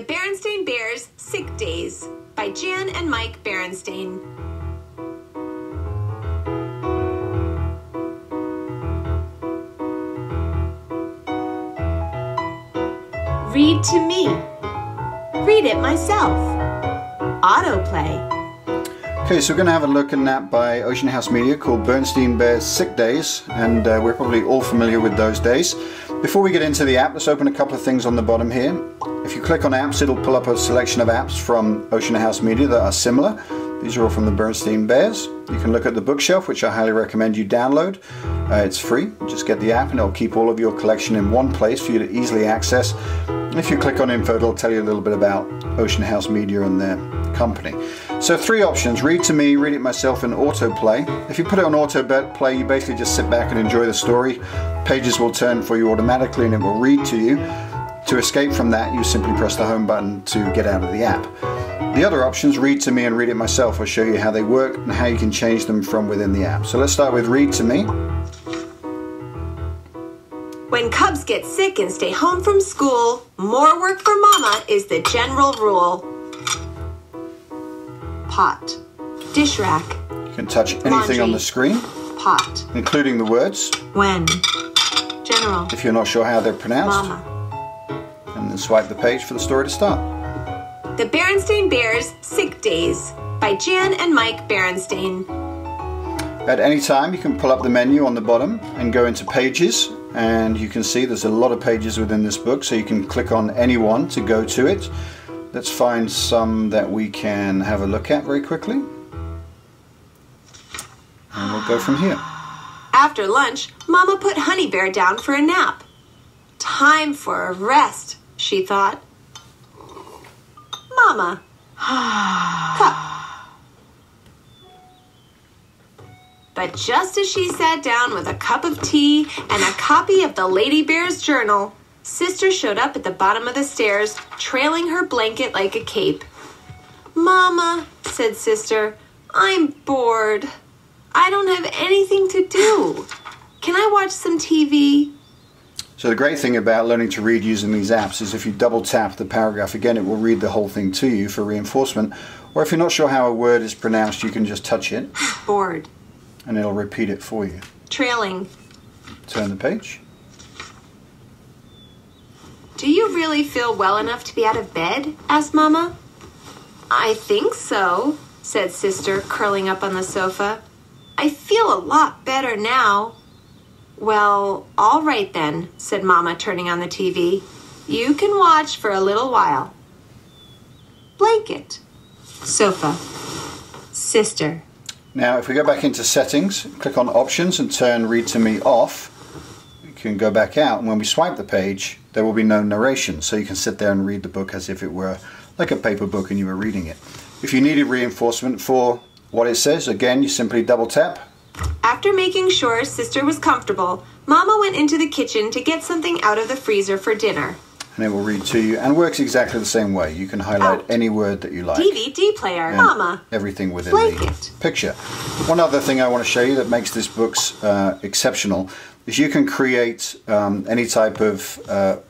The Berenstain Bears' Sick Days by Jan and Mike Berenstain. Read to me. Read it myself. Autoplay. Okay, so we're going to have a look in that by Oceanhouse Media called Berenstain Bears' Sick Days, and we're probably all familiar with those days. Before we get into the app, let's open a couple of things on the bottom here. If you click on apps, it'll pull up a selection of apps from Oceanhouse Media that are similar. These are all from the Berenstain Bears. You can look at the bookshelf, which I highly recommend you download. It's free. Just get the app and it'll keep all of your collection in one place for you to easily access. If you click on info, it'll tell you a little bit about Oceanhouse Media and their company. So three options: read to me, read it myself, and autoplay. If you put it on autoplay, you basically just sit back and enjoy the story. Pages will turn for you automatically and it will read to you. To escape from that, you simply press the home button to get out of the app. The other options, read to me and read it myself, will show you how they work and how you can change them from within the app. So let's start with read to me. When cubs get sick and stay home from school, more work for Mama is the general rule. Pot. Dish rack. You can touch anything laundry on the screen. Pot. Including the words. When. General. If you're not sure how they're pronounced. Mama. And then swipe the page for the story to start. The Berenstain Bears' Sick Days by Jan and Mike Berenstain. At any time, you can pull up the menu on the bottom and go into pages, and you can see there's a lot of pages within this book, so you can click on any one to go to it. Let's find some that we can have a look at very quickly, and we'll go from here. After lunch, Mama put Honey Bear down for a nap. Time for a rest, she thought. Mama. Cup. But just as she sat down with a cup of tea and a copy of the Lady Bear's journal, Sister showed up at the bottom of the stairs, trailing her blanket like a cape. Mama, said Sister, I'm bored. I don't have anything to do. Can I watch some TV? So the great thing about learning to read using these apps is if you double tap the paragraph again, it will read the whole thing to you for reinforcement. Or if you're not sure how a word is pronounced, you can just touch it. Bored. And it'll repeat it for you. Trailing. Turn the page. Do you really feel well enough to be out of bed? Asked Mama. I think so, said Sister, curling up on the sofa. I feel a lot better now. Well, all right then, said Mama, turning on the TV. You can watch for a little while. Blanket. Sofa. Sister. Now, if we go back into settings, click on options and turn read to me off, you can go back out, and when we swipe the page, there will be no narration, so you can sit there and read the book as if it were like a paper book and you were reading it. If you needed reinforcement for what it says, again, you simply double tap. After making sure Sister was comfortable, Mama went into the kitchen to get something out of the freezer for dinner. And it will read to you and works exactly the same way. You can highlight any word that you like. DVD player, Mama. Everything within the picture. One other thing I want to show you that makes this book exceptional is you can create any type of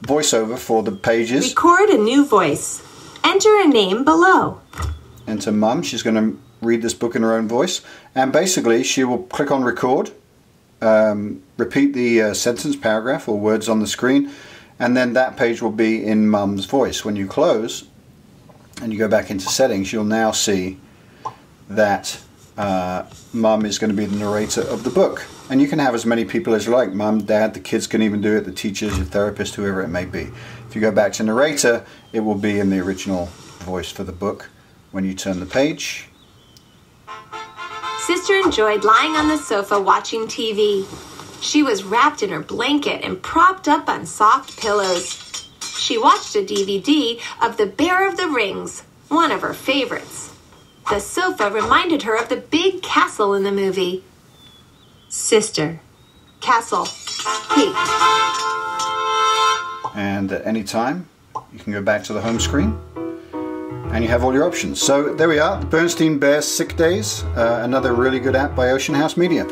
voiceover for the pages. Record a new voice. Enter a name below. Enter Mum. She's going to read this book in her own voice, and basically she will click on record, repeat the sentence, paragraph, or words on the screen, and then that page will be in Mum's voice. When you close and you go back into settings, you'll now see that Mum is going to be the narrator of the book, and you can have as many people as you like. Mum, Dad, the kids can even do it, the teachers, your therapist, whoever it may be. If you go back to narrator, it will be in the original voice for the book when you turn the page. Sister enjoyed lying on the sofa watching TV. She was wrapped in her blanket and propped up on soft pillows. She watched a DVD of The Bear of the Rings, one of her favorites. The sofa reminded her of the big castle in the movie. Sister. Castle. Peak. And at any time, you can go back to the home screen, and you have all your options. So there we are, Berenstain Bears' Sick Days, another really good app by Oceanhouse Media.